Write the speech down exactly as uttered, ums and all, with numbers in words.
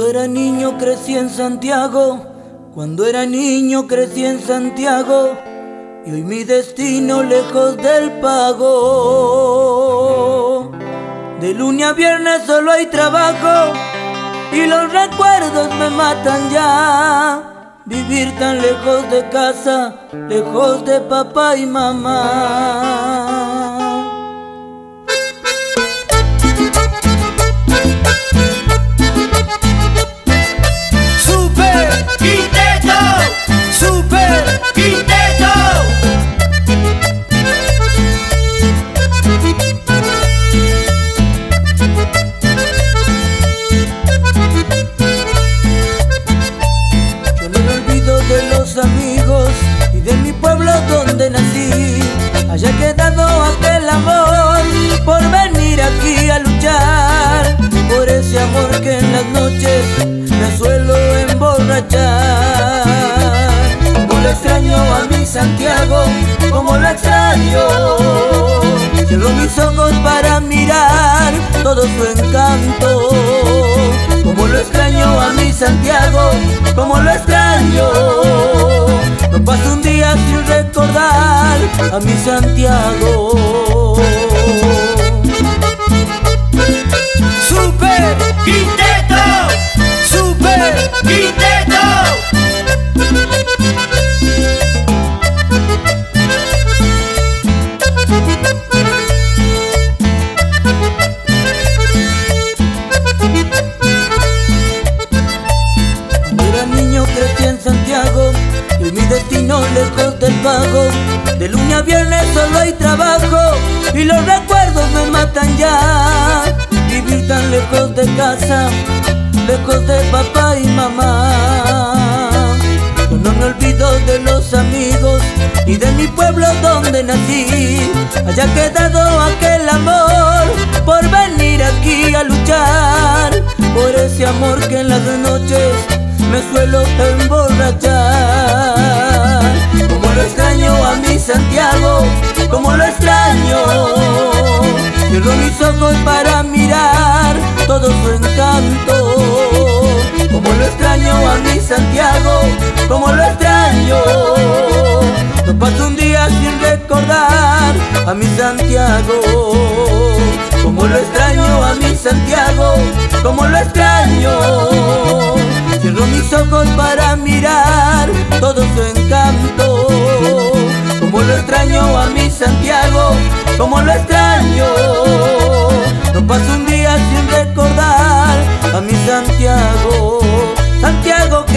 Cuando era niño crecí en Santiago, cuando era niño crecí en Santiago, y hoy mi destino lejos del pago. De lunes a viernes solo hay trabajo y los recuerdos me matan ya. Vivir tan lejos de casa, lejos de papá y mamá. Amigos y de mi pueblo donde nací, haya quedado hasta el amor por venir aquí a luchar, por ese amor que en las noches me suelo emborrachar. Como le extraño a mi Santiago, como lo extraño, cierro mis ojos para mirar todo su encanto. Como lo extraño a mi Santiago, como lo extraño, paso un día sin recordar a mi Santiago. Super Quinteto, Super Quinteto. Cuando era niño crecí en Santiago, y mi destino lejos del pago. De lunes a viernes solo hay trabajo y los recuerdos me matan ya. Vivir tan lejos de casa, lejos de papá y mamá. Yo no me olvido de los amigos y de mi pueblo donde nací, haya quedado aquel amor por venir aquí a luchar, por ese amor que en las noches me suelo emborrachar. Como lo extraño a mi Santiago, como lo extraño, cierro mis ojos para mirar todo su encanto. Como lo extraño a mi Santiago, como lo extraño, no paso un día sin recordar a mi Santiago. Como lo extraño a mi Santiago, como lo extraño, cierro mis ojos para mirar todo su encanto. Como lo extraño a mi Santiago, como lo extraño, no paso un día sin recordar a mi Santiago. Santiago.